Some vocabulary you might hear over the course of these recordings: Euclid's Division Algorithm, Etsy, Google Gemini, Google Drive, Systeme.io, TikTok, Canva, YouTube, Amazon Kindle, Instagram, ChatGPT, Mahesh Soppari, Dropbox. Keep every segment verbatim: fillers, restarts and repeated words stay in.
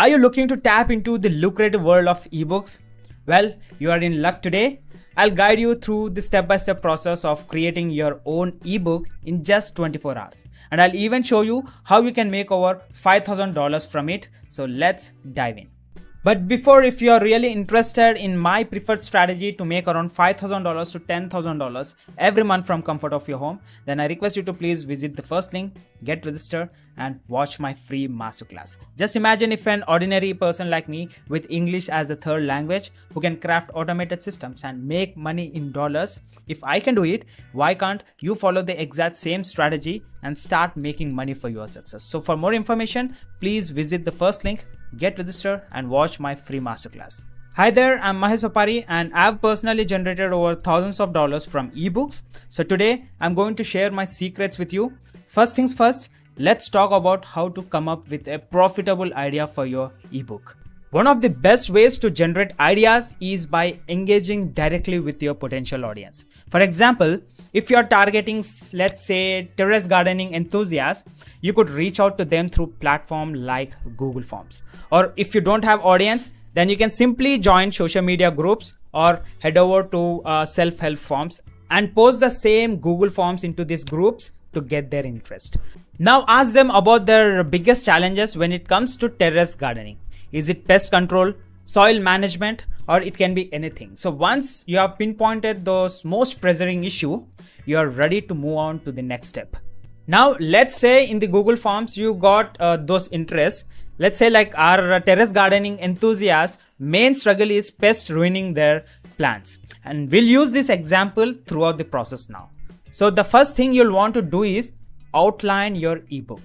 Are you looking to tap into the lucrative world of ebooks? Well, you are in luck today. I'll guide you through the step-by-step process of creating your own ebook in just twenty-four hours. And I'll even show you how you can make over five thousand dollars from it. So let's dive in. But before, if you are really interested in my preferred strategy to make around five thousand dollars to ten thousand dollars every month from comfort of your home, then I request you to please visit the first link, get registered and watch my free masterclass. Just imagine if an ordinary person like me with English as the third language who can craft automated systems and make money in dollars, if I can do it, why can't you follow the exact same strategy and start making money for your success? So for more information, please visit the first link, get registered and watch my free masterclass. Hi there, I'm Mahesh Soppari and I've personally generated over thousands of dollars from ebooks. So today I'm going to share my secrets with you. First things first, let's talk about how to come up with a profitable idea for your ebook. One of the best ways to generate ideas is by engaging directly with your potential audience. For example, if you're targeting, let's say, terrace gardening enthusiasts, you could reach out to them through platform like Google Forms. Or if you don't have audience, then you can simply join social media groups or head over to uh, self-help forms and post the same Google Forms into these groups to get their interest. Now ask them about their biggest challenges when it comes to terrace gardening. Is it pest control, soil management, or it can be anything. So once you have pinpointed those most pressing issue, you are ready to move on to the next step. Now let's say in the Google Forms you got uh, those interests. Let's say like our terrace gardening enthusiasts main struggle is pest ruining their plants, and we'll use this example throughout the process now. So the first thing you'll want to do is outline your ebook.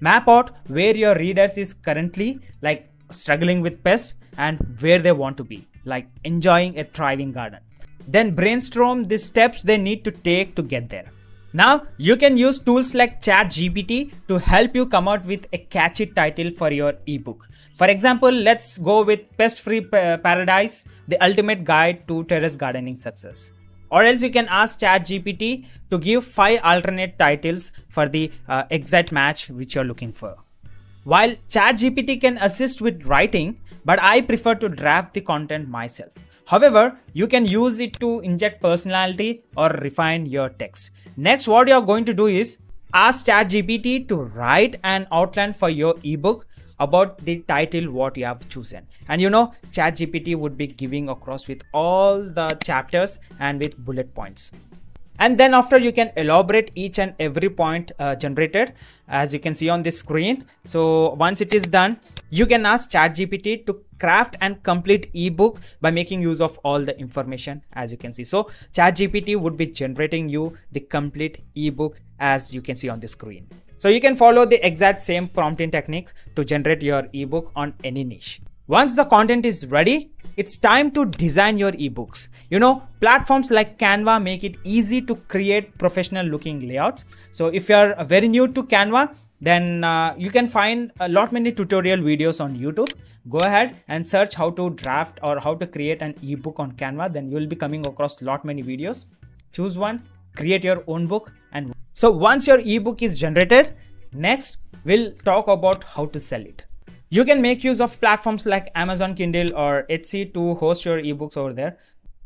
Map out where your readers is currently like struggling with pests and where they want to be, like enjoying a thriving garden. Then brainstorm the steps they need to take to get there. Now you can use tools like ChatGPT to help you come out with a catchy title for your ebook. For example, let's go with Pest-Free Paradise, the ultimate guide to terrace gardening success. Or else you can ask ChatGPT to give five alternate titles for the uh, exact match which you're looking for. While ChatGPT can assist with writing, but I prefer to draft the content myself. However, you can use it to inject personality or refine your text. Next, what you are going to do is ask ChatGPT to write an outline for your ebook about the title what you have chosen. And you know, ChatGPT would be giving across with all the chapters and with bullet points. And then after you can elaborate each and every point uh, generated, as you can see on this screen. So once it is done, you can ask ChatGPT to craft and complete ebook by making use of all the information, as you can see. So ChatGPT would be generating you the complete ebook, as you can see on the screen. So you can follow the exact same prompting technique to generate your ebook on any niche. Once the content is ready, it's time to design your ebooks. You know, platforms like Canva make it easy to create professional looking layouts. So if you are very new to Canva, then uh, you can find a lot many tutorial videos on YouTube. Go ahead and search how to draft or how to create an ebook on Canva. Then you'll be coming across lot many videos. Choose one, create your own book. And so once your ebook is generated, next we'll talk about how to sell it. You can make use of platforms like Amazon Kindle or Etsy to host your ebooks over there.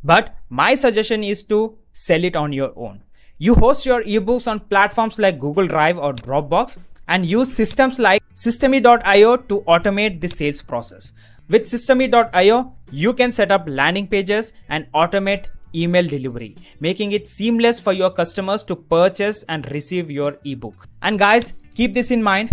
But my suggestion is to sell it on your own. You host your ebooks on platforms like Google Drive or Dropbox and use systems like Systeme dot i o to automate the sales process. With Systeme dot i o, you can set up landing pages and automate email delivery, making it seamless for your customers to purchase and receive your ebook. And guys, keep this in mind.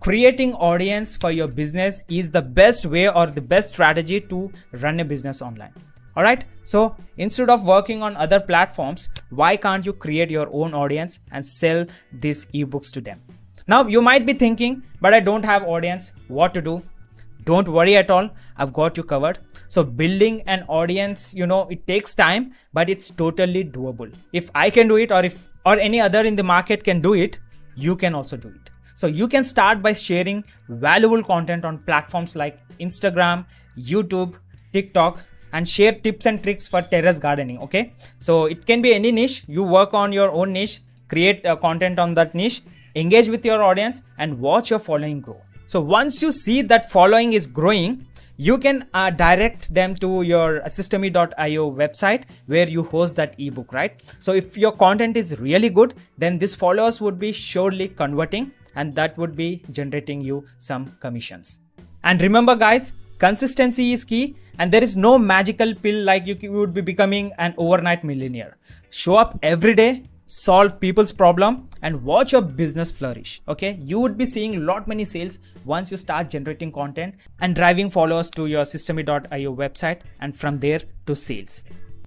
Creating audience for your business is the best way or the best strategy to run a business online. Alright, so instead of working on other platforms, why can't you create your own audience and sell these ebooks to them? Now you might be thinking, but I don't have audience, what to do? Don't worry at all, I've got you covered. So building an audience, you know, it takes time, but it's totally doable. If I can do it, or if or any other in the market can do it, you can also do it. So you can start by sharing valuable content on platforms like Instagram, YouTube, TikTok, and share tips and tricks for terrace gardening, okay? So it can be any niche. You work on your own niche, create uh, content on that niche, engage with your audience, and watch your following grow. So once you see that following is growing, you can uh, direct them to your Systeme dot i o website where you host that ebook, right? So if your content is really good, then these followers would be surely converting, and that would be generating you some commissions. And remember guys, consistency is key, and there is no magical pill like you would be becoming an overnight millionaire. Show up every day, solve people's problem, and watch your business flourish. Okay, you would be seeing lot many sales once you start generating content and driving followers to your Systeme dot i o website, and from there to sales.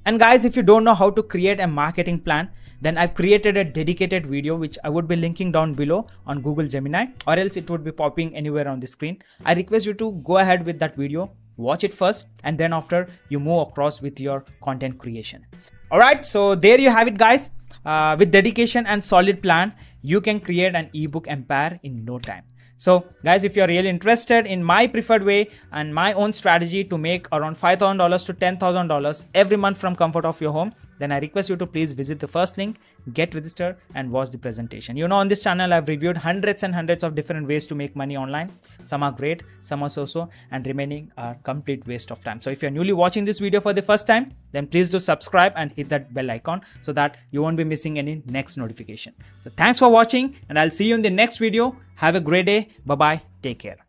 And guys, if you don't know how to create a marketing plan, then I've created a dedicated video which I would be linking down below on Google Gemini, or else it would be popping anywhere on the screen. I request you to go ahead with that video, watch it first, and then after you move across with your content creation. Alright, so there you have it guys. Uh, with dedication and solid plan, you can create an ebook empire in no time. So guys, if you're really interested in my preferred way and my own strategy to make around five thousand dollars to ten thousand dollars every month from comfort of your home, then I request you to please visit the first link, get registered, and watch the presentation. You know, on this channel, I've reviewed hundreds and hundreds of different ways to make money online. Some are great, some are so-so, and remaining are complete waste of time. So if you're newly watching this video for the first time, then please do subscribe and hit that bell icon so that you won't be missing any next notification. So thanks for watching, and I'll see you in the next video. Have a great day. Bye-bye. Take care.